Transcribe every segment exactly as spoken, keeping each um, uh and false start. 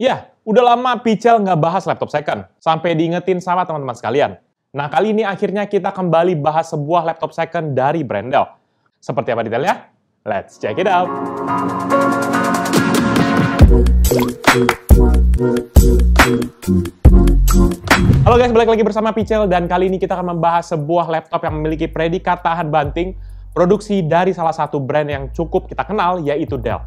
Ya, udah lama Picel nggak bahas laptop second, sampai diingetin sama teman-teman sekalian. Nah, kali ini akhirnya kita kembali bahas sebuah laptop second dari brand Dell. Seperti apa detailnya? Let's check it out! Halo guys, balik lagi bersama Picel, dan kali ini kita akan membahas sebuah laptop yang memiliki predikat tahan banting, produksi dari salah satu brand yang cukup kita kenal, yaitu Dell.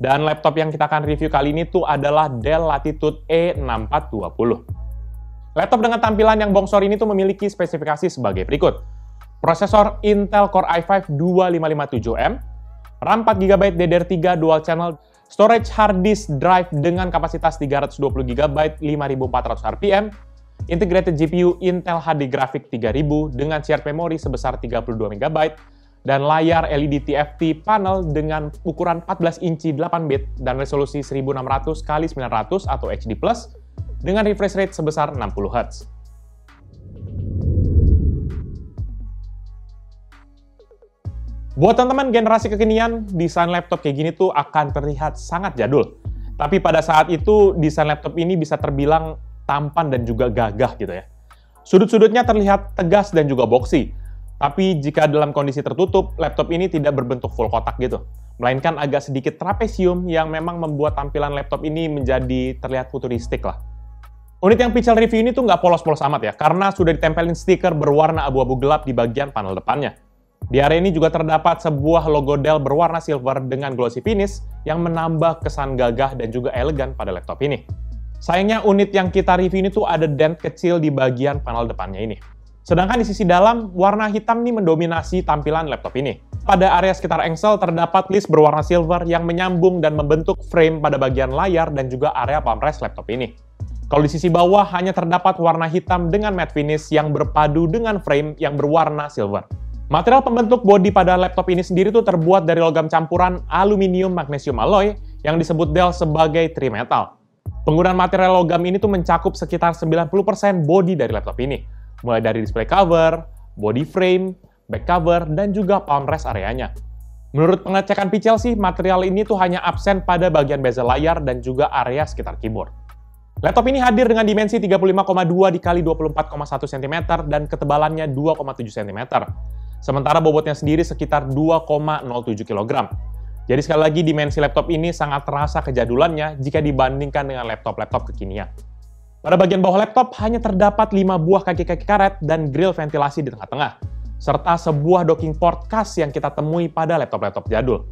Dan laptop yang kita akan review kali ini tuh adalah Dell Latitude E enam empat dua nol. Laptop dengan tampilan yang bongsor ini tuh memiliki spesifikasi sebagai berikut. Prosesor Intel Core i five dua lima lima tujuh M, RAM empat giga byte D D R tiga dual channel, storage hard disk drive dengan kapasitas tiga ratus dua puluh giga byte lima ribu empat ratus R P M, integrated G P U Intel H D Graphics tiga ribu dengan shared memory sebesar tiga puluh dua megabyte, dan layar L E D T F T panel dengan ukuran empat belas inci delapan bit dan resolusi seribu enam ratus kali sembilan ratus atau H D plus, dengan refresh rate sebesar enam puluh hertz. Buat teman-teman generasi kekinian, desain laptop kayak gini tuh akan terlihat sangat jadul. Tapi pada saat itu, desain laptop ini bisa terbilang tampan dan juga gagah gitu ya. Sudut-sudutnya terlihat tegas dan juga boxy. Tapi jika dalam kondisi tertutup, laptop ini tidak berbentuk full kotak gitu. Melainkan agak sedikit trapesium yang memang membuat tampilan laptop ini menjadi terlihat futuristik lah. Unit yang Picel review ini tuh nggak polos-polos amat ya, karena sudah ditempelin stiker berwarna abu-abu gelap di bagian panel depannya. Di area ini juga terdapat sebuah logo Dell berwarna silver dengan glossy finish yang menambah kesan gagah dan juga elegan pada laptop ini. Sayangnya unit yang kita review ini tuh ada dent kecil di bagian panel depannya ini. Sedangkan di sisi dalam, warna hitam nih mendominasi tampilan laptop ini. Pada area sekitar engsel terdapat list berwarna silver yang menyambung dan membentuk frame pada bagian layar dan juga area palm rest laptop ini. Kalau di sisi bawah, hanya terdapat warna hitam dengan matte finish yang berpadu dengan frame yang berwarna silver. Material pembentuk bodi pada laptop ini sendiri tuh terbuat dari logam campuran aluminium magnesium alloy yang disebut Dell sebagai tri-metal. Penggunaan material logam ini tuh mencakup sekitar sembilan puluh persen bodi dari laptop ini. Mulai dari display cover, body frame, back cover, dan juga palm rest areanya. Menurut pengecekan Picel sih, material ini tuh hanya absen pada bagian bezel layar dan juga area sekitar keyboard. Laptop ini hadir dengan dimensi tiga puluh lima koma dua dikali dua puluh empat koma satu sentimeter dan ketebalannya dua koma tujuh sentimeter. Sementara bobotnya sendiri sekitar dua koma nol tujuh kilogram. Jadi sekali lagi dimensi laptop ini sangat terasa kejadulannya jika dibandingkan dengan laptop-laptop kekinian. Pada bagian bawah laptop hanya terdapat lima buah kaki-kaki karet dan grill ventilasi di tengah-tengah, serta sebuah docking port khas yang kita temui pada laptop-laptop jadul.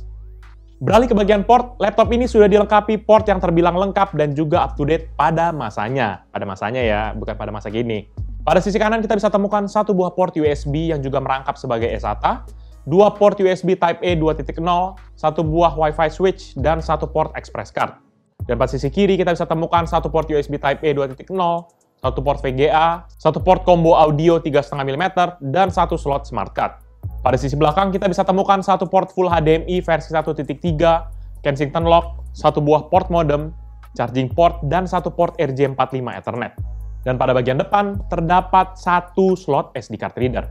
Beralih ke bagian port, laptop ini sudah dilengkapi port yang terbilang lengkap dan juga up-to-date pada masanya. Pada masanya ya, bukan pada masa gini. Pada sisi kanan kita bisa temukan satu buah port U S B yang juga merangkap sebagai S A T A, dua port U S B Type-A dua titik nol, satu buah Wi-Fi switch, dan satu port express card. Dan pada sisi kiri kita bisa temukan satu port U S B Type-A dua titik nol, satu port V G A, satu port combo audio tiga koma lima milimeter, dan satu slot smart card. Pada sisi belakang kita bisa temukan satu port full H D M I versi satu titik tiga, Kensington lock, satu buah port modem, charging port, dan satu port R J empat puluh lima Ethernet. Dan pada bagian depan terdapat satu slot S D card reader.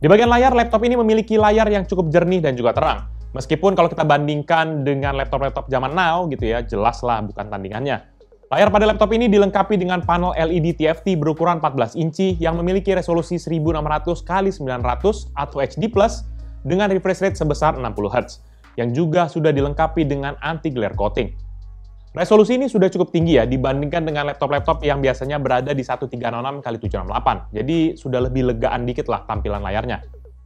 Di bagian layar, laptop ini memiliki layar yang cukup jernih dan juga terang. Meskipun kalau kita bandingkan dengan laptop-laptop zaman now gitu ya, jelaslah bukan tandingannya. Layar pada laptop ini dilengkapi dengan panel L E D T F T berukuran empat belas inci yang memiliki resolusi seribu enam ratus kali sembilan ratus atau H D plus, dengan refresh rate sebesar enam puluh hertz, yang juga sudah dilengkapi dengan anti-glare coating. Resolusi ini sudah cukup tinggi ya, dibandingkan dengan laptop-laptop yang biasanya berada di seribu tiga ratus enam puluh enam kali tujuh ratus enam puluh delapan. Jadi sudah lebih legaan dikit lah tampilan layarnya.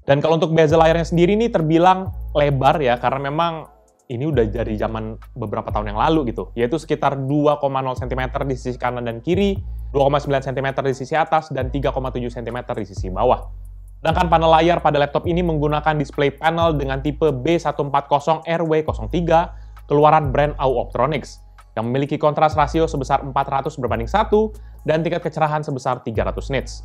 Dan kalau untuk bezel layarnya sendiri ini terbilang lebar ya, karena memang ini udah dari zaman beberapa tahun yang lalu gitu. Yaitu sekitar dua koma nol sentimeter di sisi kanan dan kiri, dua koma sembilan sentimeter di sisi atas, dan tiga koma tujuh sentimeter di sisi bawah. Sedangkan panel layar pada laptop ini menggunakan display panel dengan tipe B seratus empat puluh R W nol tiga, keluaran brand AuOptronics, yang memiliki kontras rasio sebesar empat ratus berbanding satu dan tingkat kecerahan sebesar tiga ratus nits.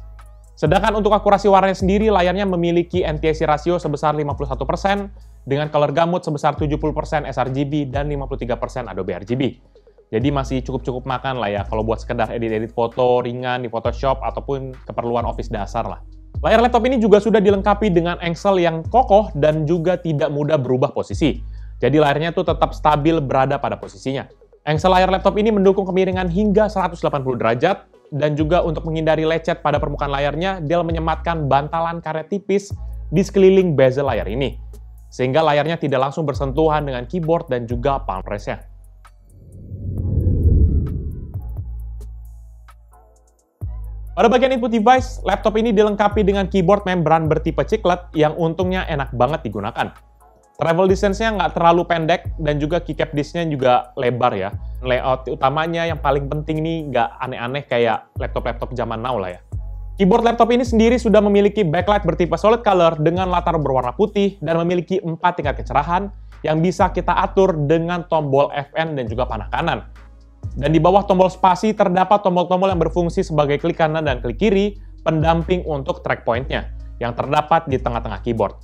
Sedangkan untuk akurasi warnanya sendiri, layarnya memiliki N T S C rasio sebesar lima puluh satu persen dengan color gamut sebesar tujuh puluh persen sRGB dan lima puluh tiga persen Adobe R G B. Jadi masih cukup-cukup makan lah ya kalau buat sekedar edit-edit foto ringan di Photoshop ataupun keperluan office dasar lah. Layar laptop ini juga sudah dilengkapi dengan engsel yang kokoh dan juga tidak mudah berubah posisi. Jadi layarnya tuh tetap stabil berada pada posisinya. Engsel layar laptop ini mendukung kemiringan hingga seratus delapan puluh derajat, dan juga untuk menghindari lecet pada permukaan layarnya, Dell menyematkan bantalan karet tipis di sekeliling bezel layar ini, sehingga layarnya tidak langsung bersentuhan dengan keyboard dan juga palm rest-nya. Pada bagian input device, laptop ini dilengkapi dengan keyboard membran bertipe chiclet yang untungnya enak banget digunakan. Travel distance-nya nggak terlalu pendek dan juga keycap disk-nya juga lebar ya. Layout utamanya yang paling penting ini nggak aneh-aneh kayak laptop-laptop zaman now lah ya. Keyboard laptop ini sendiri sudah memiliki backlight bertipe solid color dengan latar berwarna putih dan memiliki empat tingkat kecerahan yang bisa kita atur dengan tombol F N dan juga panah kanan. Dan di bawah tombol spasi terdapat tombol-tombol yang berfungsi sebagai klik kanan dan klik kiri, pendamping untuk track point-nya yang terdapat di tengah-tengah keyboard.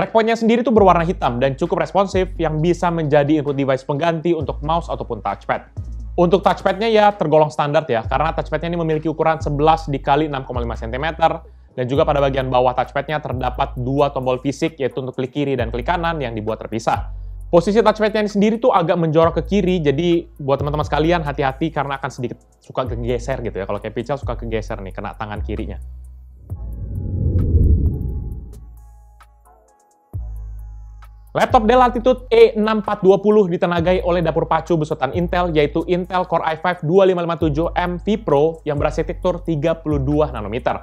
Trackpoint-nya sendiri tuh berwarna hitam dan cukup responsif yang bisa menjadi input device pengganti untuk mouse ataupun touchpad. Untuk touchpad-nya ya tergolong standar ya, karena touchpad-nya ini memiliki ukuran sebelas dikali enam koma lima sentimeter dan juga pada bagian bawah touchpad-nya terdapat dua tombol fisik yaitu untuk klik kiri dan klik kanan yang dibuat terpisah. Posisi touchpad-nya ini sendiri tuh agak menjorok ke kiri, jadi buat teman-teman sekalian hati-hati karena akan sedikit suka kegeser gitu ya, kalau kayak Picel suka kegeser nih, kena tangan kirinya. Laptop Dell Latitude E enam empat dua nol ditenagai oleh dapur pacu besutan Intel, yaitu Intel Core i five dua lima lima tujuh M vPro yang berarsitektur tiga puluh dua nanometer.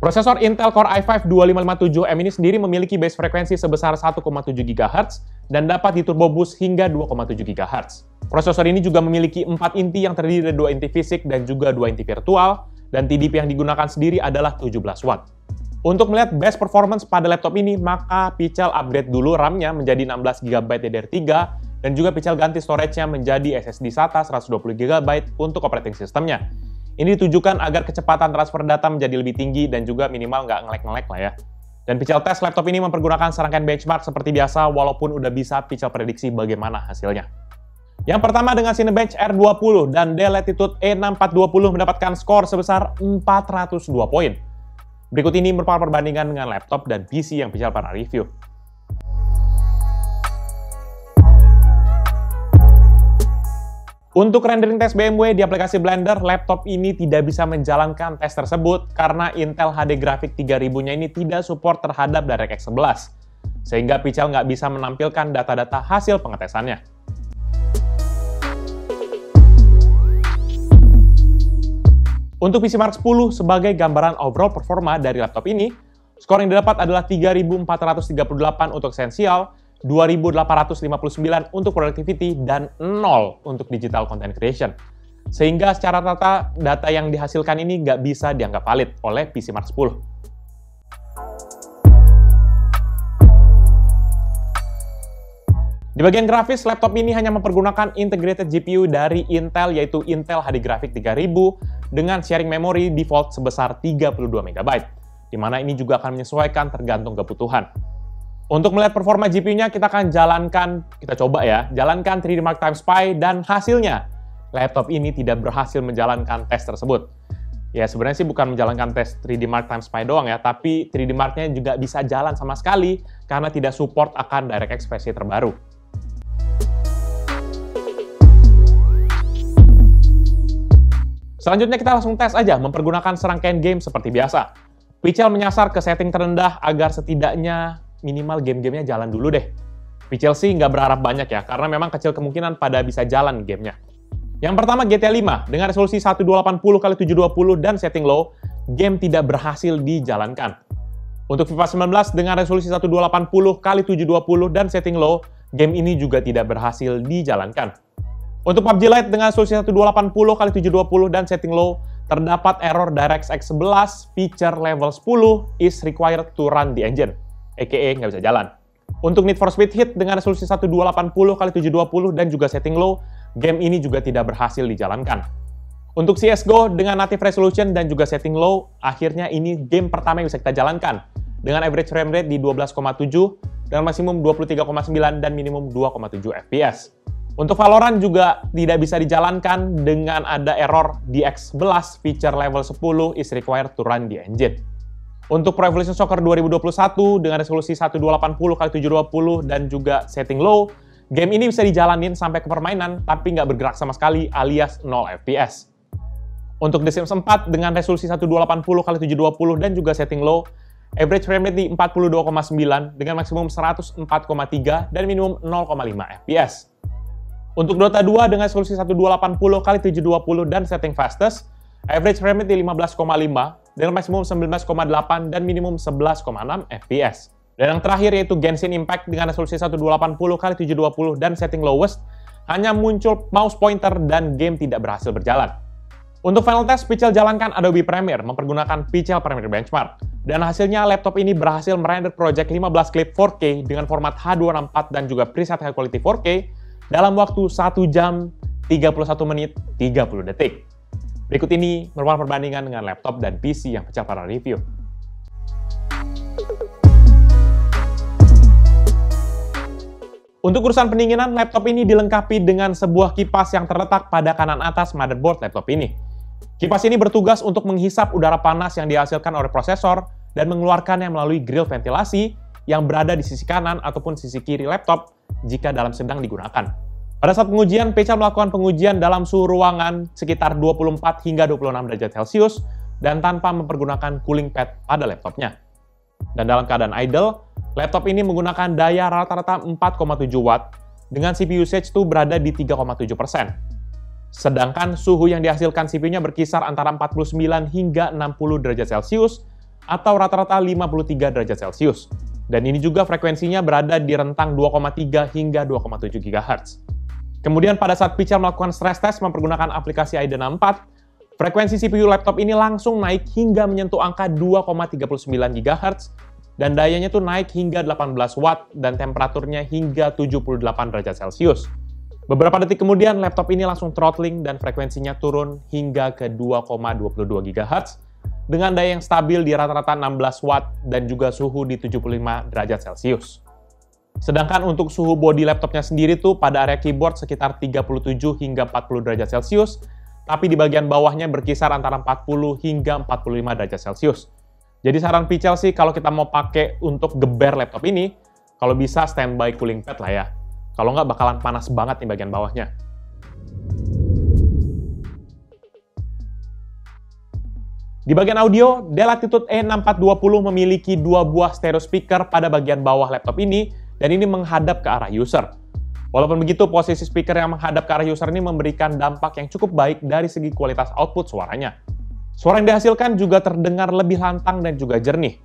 Prosesor Intel Core i five dua lima lima tujuh M ini sendiri memiliki base frekuensi sebesar satu koma tujuh gigahertz dan dapat diturbo boost hingga dua koma tujuh gigahertz. Prosesor ini juga memiliki empat inti yang terdiri dari dua inti fisik dan juga dua inti virtual, dan T D P yang digunakan sendiri adalah tujuh belas watt. Untuk melihat best performance pada laptop ini, maka Picel upgrade dulu RAM-nya menjadi enam belas giga byte D D R tiga, dan juga Picel ganti storage-nya menjadi S S D SATA seratus dua puluh giga byte untuk operating system-nya. Ini ditujukan agar kecepatan transfer data menjadi lebih tinggi dan juga minimal nggak ngelag-ngelag lah ya. Dan Picel tes laptop ini mempergunakan serangkaian benchmark seperti biasa, walaupun udah bisa Picel prediksi bagaimana hasilnya. Yang pertama dengan Cinebench R dua puluh dan Dell Latitude E enam empat dua nol mendapatkan skor sebesar empat ratus dua poin. Berikut ini merupakan perbandingan dengan laptop dan P C yang Picel pernah review. Untuk rendering tes B M W di aplikasi Blender, laptop ini tidak bisa menjalankan tes tersebut karena Intel H D Graphics tiga ribu-nya ini tidak support terhadap DirectX sebelas, sehingga Picel nggak bisa menampilkan data-data hasil pengetesannya. Untuk P C Mark sepuluh, sebagai gambaran overall performa dari laptop ini, skor yang didapat adalah tiga ribu empat ratus tiga puluh delapan untuk esensial, dua ribu delapan ratus lima puluh sembilan untuk productivity, dan nol untuk digital content creation. Sehingga secara rata data yang dihasilkan ini nggak bisa dianggap valid oleh P C Mark sepuluh. Di bagian grafis, laptop ini hanya mempergunakan integrated G P U dari Intel, yaitu Intel H D Graphics tiga ribu, dengan sharing memori default sebesar tiga puluh dua megabyte, di mana ini juga akan menyesuaikan tergantung kebutuhan. Untuk melihat performa G P U-nya, kita akan jalankan, kita coba ya, jalankan three D Mark Time Spy, dan hasilnya, laptop ini tidak berhasil menjalankan tes tersebut. Ya, sebenarnya sih bukan menjalankan tes three D Mark Time Spy doang ya, tapi three D Mark-nya juga bisa jalan sama sekali, karena tidak support akan DirectX versi terbaru. Selanjutnya kita langsung tes aja mempergunakan serangkaian game seperti biasa. Picel menyasar ke setting terendah agar setidaknya minimal game-gamenya jalan dulu deh. Picel sih nggak berharap banyak ya, karena memang kecil kemungkinan pada bisa jalan gamenya. Yang pertama G T A lima, dengan resolusi seribu dua ratus delapan puluh kali tujuh ratus dua puluh dan setting low, game tidak berhasil dijalankan. Untuk FIFA sembilan belas, dengan resolusi seribu dua ratus delapan puluh kali tujuh ratus dua puluh dan setting low, game ini juga tidak berhasil dijalankan. Untuk P U B G Lite dengan resolusi seribu dua ratus delapan puluh kali tujuh ratus dua puluh dan setting low, terdapat error DirectX sebelas feature level sepuluh is required to run the engine, aka nggak bisa jalan. Untuk Need for Speed Heat dengan resolusi seribu dua ratus delapan puluh kali tujuh ratus dua puluh dan juga setting low, game ini juga tidak berhasil dijalankan. Untuk C S G O dengan native resolution dan juga setting low, akhirnya ini game pertama yang bisa kita jalankan, dengan average frame rate di dua belas koma tujuh dan maksimum dua puluh tiga koma sembilan dan minimum dua koma tujuh F P S. Untuk Valorant juga tidak bisa dijalankan dengan ada error D X sebelas feature level sepuluh is required to run the engine. Untuk Pro Evolution Soccer dua ribu dua puluh satu dengan resolusi seribu dua ratus delapan puluh kali tujuh ratus dua puluh dan juga setting low, game ini bisa dijalanin sampai ke permainan tapi nggak bergerak sama sekali alias nol F P S. Untuk The Sims empat dengan resolusi seribu dua ratus delapan puluh kali tujuh ratus dua puluh dan juga setting low, average frame rate di empat puluh dua koma sembilan dengan maksimum seratus empat koma tiga dan minimum nol koma lima F P S. Untuk Dota dua dengan resolusi seribu dua ratus delapan puluh kali tujuh ratus dua puluh dan setting fastest, average frame rate di lima belas koma lima dengan maksimum sembilan belas koma delapan dan minimum sebelas koma enam F P S. Dan yang terakhir yaitu Genshin Impact dengan resolusi seribu dua ratus delapan puluh kali tujuh ratus dua puluh dan setting lowest, hanya muncul mouse pointer dan game tidak berhasil berjalan. Untuk final test, Picel jalankan Adobe Premiere mempergunakan Picel Premiere Benchmark. Dan hasilnya laptop ini berhasil merender project lima belas klip empat K dengan format H dua enam empat dan juga preset high quality empat K dalam waktu satu jam tiga puluh satu menit tiga puluh detik. Berikut ini merupakan perbandingan dengan laptop dan P C yang Picel pernah review. Untuk urusan pendinginan, laptop ini dilengkapi dengan sebuah kipas yang terletak pada kanan atas motherboard laptop ini. Kipas ini bertugas untuk menghisap udara panas yang dihasilkan oleh prosesor dan mengeluarkannya melalui grill ventilasi yang berada di sisi kanan ataupun sisi kiri laptop jika dalam sedang digunakan. Pada saat pengujian, Picel melakukan pengujian dalam suhu ruangan sekitar dua puluh empat hingga dua puluh enam derajat Celcius dan tanpa mempergunakan cooling pad pada laptopnya. Dan dalam keadaan idle, laptop ini menggunakan daya rata-rata empat koma tujuh watt dengan C P U usage itu berada di tiga koma tujuh persen. Sedangkan suhu yang dihasilkan C P U-nya berkisar antara empat puluh sembilan hingga enam puluh derajat Celcius atau rata-rata lima puluh tiga derajat Celcius. Dan ini juga frekuensinya berada di rentang dua koma tiga hingga dua koma tujuh gigahertz. Kemudian pada saat Picel melakukan stress test mempergunakan aplikasi AIDA enam empat, frekuensi C P U laptop ini langsung naik hingga menyentuh angka dua koma tiga sembilan gigahertz dan dayanya tuh naik hingga delapan belas watt dan temperaturnya hingga tujuh puluh delapan derajat Celcius. Beberapa detik kemudian laptop ini langsung throttling dan frekuensinya turun hingga ke dua koma dua puluh dua gigahertz dengan daya yang stabil di rata-rata enam belas watt dan juga suhu di tujuh puluh lima derajat Celcius. Sedangkan untuk suhu bodi laptopnya sendiri tuh pada area keyboard sekitar tiga puluh tujuh hingga empat puluh derajat Celcius. Tapi di bagian bawahnya berkisar antara empat puluh hingga empat puluh lima derajat Celcius. Jadi saran Picel sih kalau kita mau pakai untuk geber laptop ini, kalau bisa standby cooling pad lah ya. Kalau nggak bakalan panas banget nih bagian bawahnya. Di bagian audio, Dell Latitude E enam empat dua nol memiliki dua buah stereo speaker pada bagian bawah laptop ini, dan ini menghadap ke arah user. Walaupun begitu, posisi speaker yang menghadap ke arah user ini memberikan dampak yang cukup baik dari segi kualitas output suaranya. Suara yang dihasilkan juga terdengar lebih lantang dan juga jernih.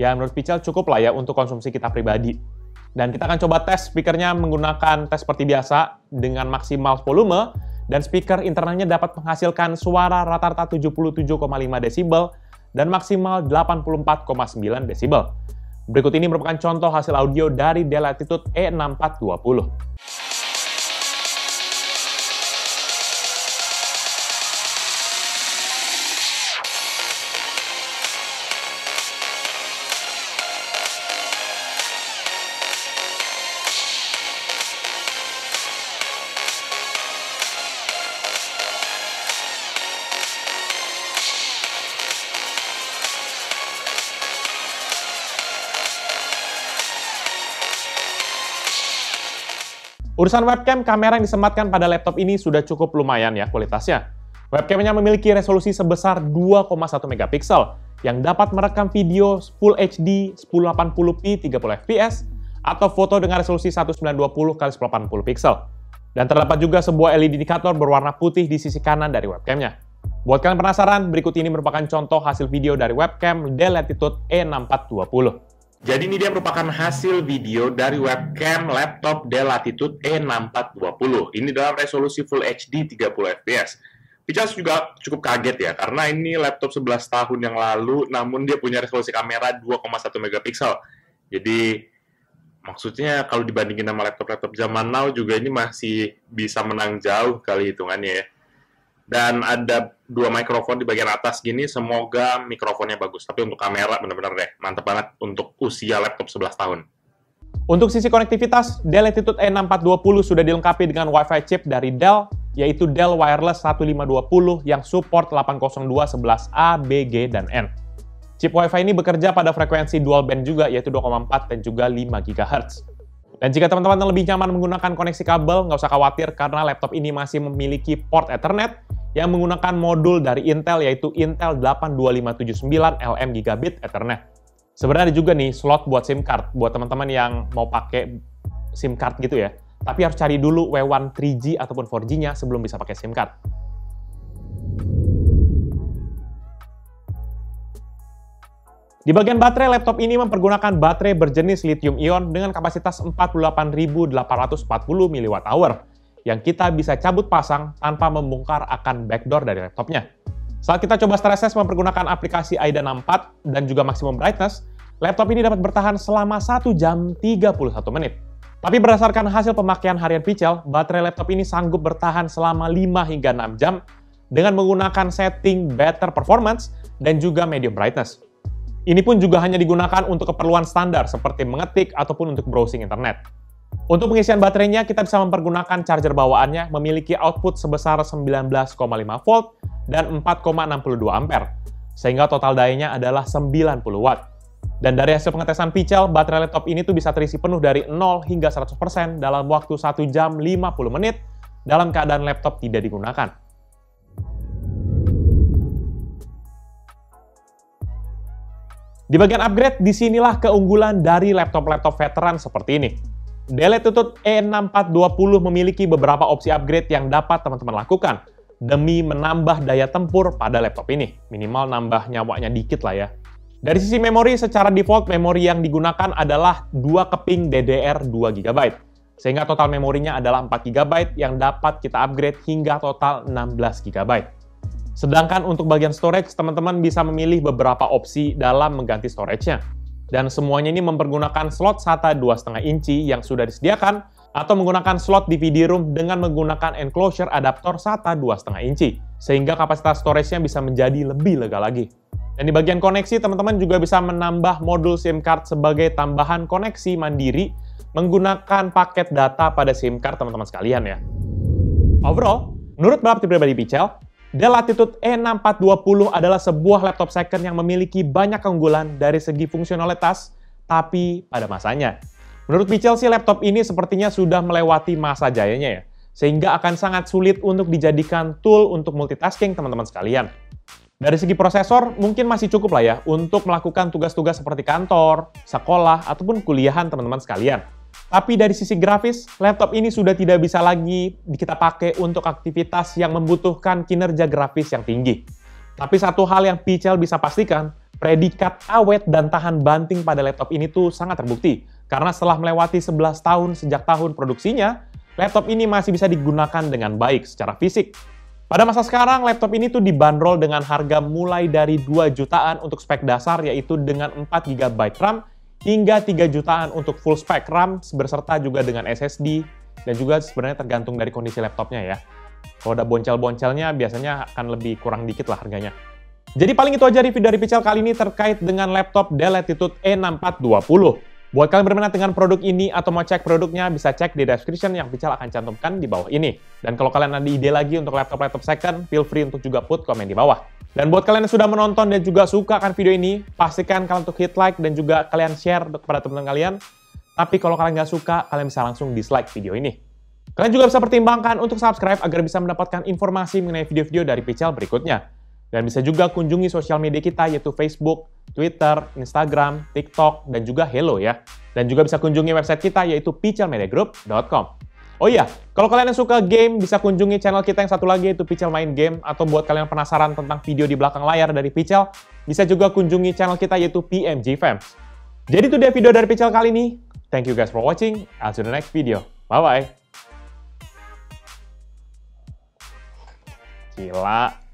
Ya, menurut Picel cukup lah ya untuk konsumsi kita pribadi. Dan kita akan coba tes speakernya menggunakan tes seperti biasa dengan maksimal volume, dan speaker internalnya dapat menghasilkan suara rata-rata tujuh puluh tujuh koma lima desibel dan maksimal delapan puluh empat koma sembilan desibel. Berikut ini merupakan contoh hasil audio dari Dell Latitude E enam empat dua nol. Urusan webcam, kamera yang disematkan pada laptop ini sudah cukup lumayan ya kualitasnya. Webcamnya memiliki resolusi sebesar dua koma satu megapiksel yang dapat merekam video Full H D seribu delapan puluh p tiga puluh F P S atau foto dengan resolusi seribu sembilan ratus dua puluh kali seribu delapan puluh piksel. Dan terdapat juga sebuah L E D indikator berwarna putih di sisi kanan dari webcamnya. Buat kalian penasaran, berikut ini merupakan contoh hasil video dari webcam Dell Latitude E enam empat dua nol. Jadi ini dia merupakan hasil video dari webcam laptop Dell Latitude E enam empat dua nol. Ini dalam resolusi Full H D tiga puluh F P S. Picel juga cukup kaget ya, karena ini laptop sebelas tahun yang lalu, namun dia punya resolusi kamera dua koma satu megapiksel. Jadi maksudnya kalau dibandingin sama laptop-laptop zaman now juga ini masih bisa menang jauh kali hitungannya ya. Dan ada dua mikrofon di bagian atas gini, semoga mikrofonnya bagus. Tapi untuk kamera bener-bener deh, mantep banget untuk usia laptop sebelas tahun. Untuk sisi konektivitas, Dell Latitude E enam empat dua nol sudah dilengkapi dengan Wi-Fi chip dari Dell, yaitu Dell Wireless seribu lima ratus dua puluh yang support delapan nol dua titik sebelas A, B, G, dan N. Chip Wi-Fi ini bekerja pada frekuensi dual band juga, yaitu dua koma empat dan juga lima gigahertz. Dan jika teman-teman lebih nyaman menggunakan koneksi kabel, nggak usah khawatir karena laptop ini masih memiliki port Ethernet yang menggunakan modul dari Intel, yaitu Intel delapan dua lima tujuh sembilan L M Gigabit Ethernet. Sebenarnya ada juga nih slot buat SIM card, buat teman-teman yang mau pakai SIM card gitu ya. Tapi harus cari dulu W WAN tiga G ataupun empat G-nya sebelum bisa pakai SIM card. Di bagian baterai, laptop ini mempergunakan baterai berjenis lithium-ion dengan kapasitas empat puluh delapan ribu delapan ratus empat puluh miliwatt hour yang kita bisa cabut pasang tanpa membongkar akan backdoor dari laptopnya. Saat kita coba stress test mempergunakan aplikasi AIDA enam puluh empat dan juga maximum brightness, laptop ini dapat bertahan selama satu jam tiga puluh satu menit. Tapi berdasarkan hasil pemakaian harian Picel, baterai laptop ini sanggup bertahan selama lima hingga enam jam dengan menggunakan setting better performance dan juga medium brightness. Ini pun juga hanya digunakan untuk keperluan standar seperti mengetik ataupun untuk browsing internet. Untuk pengisian baterainya, kita bisa mempergunakan charger bawaannya memiliki output sebesar sembilan belas koma lima volt dan empat koma enam dua ampere, sehingga total dayanya adalah sembilan puluh watt. Dan dari hasil pengetesan Picel, baterai laptop ini tuh bisa terisi penuh dari nol hingga seratus persen dalam waktu satu jam lima puluh menit dalam keadaan laptop tidak digunakan. Di bagian upgrade, disinilah keunggulan dari laptop-laptop veteran seperti ini. Dell Latitude E enam empat dua nol memiliki beberapa opsi upgrade yang dapat teman-teman lakukan demi menambah daya tempur pada laptop ini. Minimal nambah nyawanya dikit lah ya. Dari sisi memori, secara default memori yang digunakan adalah dua keping D D R dua gigabyte. Sehingga total memorinya adalah empat gigabyte yang dapat kita upgrade hingga total enam belas gigabyte. Sedangkan untuk bagian storage, teman-teman bisa memilih beberapa opsi dalam mengganti storage-nya. Dan semuanya ini mempergunakan slot SATA dua koma lima inci yang sudah disediakan atau menggunakan slot D V D room dengan menggunakan enclosure adaptor SATA dua koma lima inci. Sehingga kapasitas storage-nya bisa menjadi lebih lega lagi. Dan di bagian koneksi, teman-teman juga bisa menambah modul SIM card sebagai tambahan koneksi mandiri menggunakan paket data pada SIM card teman-teman sekalian ya. Overall, menurut pendapat pribadi Picel, Dell Latitude E enam empat dua nol adalah sebuah laptop second yang memiliki banyak keunggulan dari segi fungsionalitas, tapi pada masanya. Menurut Picel sih laptop ini sepertinya sudah melewati masa jayanya ya, sehingga akan sangat sulit untuk dijadikan tool untuk multitasking teman-teman sekalian. Dari segi prosesor, mungkin masih cukup lah ya untuk melakukan tugas-tugas seperti kantor, sekolah, ataupun kuliahan teman-teman sekalian. Tapi dari sisi grafis, laptop ini sudah tidak bisa lagi kita pakai untuk aktivitas yang membutuhkan kinerja grafis yang tinggi. Tapi satu hal yang Picel bisa pastikan, predikat awet dan tahan banting pada laptop ini tuh sangat terbukti. Karena setelah melewati sebelas tahun sejak tahun produksinya, laptop ini masih bisa digunakan dengan baik secara fisik. Pada masa sekarang, laptop ini tuh dibanderol dengan harga mulai dari dua jutaan untuk spek dasar, yaitu dengan empat gigabyte RAM, hingga tiga jutaan untuk full spec RAM berserta juga dengan S S D dan juga sebenarnya tergantung dari kondisi laptopnya ya. Kalau ada boncel-boncelnya biasanya akan lebih kurang dikit lah harganya. Jadi paling itu aja review dari Picel kali ini terkait dengan laptop Dell Latitude E enam empat dua nol. Buat kalian berminat dengan produk ini atau mau cek produknya bisa cek di description yang Picel akan cantumkan di bawah ini. Dan kalau kalian ada ide lagi untuk laptop-laptop second, feel free untuk juga put komen di bawah. Dan buat kalian yang sudah menonton dan juga suka akan video ini, pastikan kalian untuk hit like dan juga kalian share kepada teman-teman kalian. Tapi kalau kalian nggak suka, kalian bisa langsung dislike video ini. Kalian juga bisa pertimbangkan untuk subscribe agar bisa mendapatkan informasi mengenai video-video dari Picel berikutnya. Dan bisa juga kunjungi sosial media kita yaitu Facebook, Twitter, Instagram, TikTok, dan juga Hello ya. Dan juga bisa kunjungi website kita yaitu picel media group dot com. Oh iya, kalau kalian yang suka game bisa kunjungi channel kita yang satu lagi yaitu Picel Main Game. Atau buat kalian yang penasaran tentang video di belakang layar dari Picel, bisa juga kunjungi channel kita yaitu P M G Fams. Jadi itu dia video dari Picel kali ini. Thank you guys for watching. I'll see you in the next video. Bye-bye. Gila.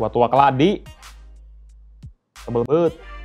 Tua-tua keladi. Tebel bet.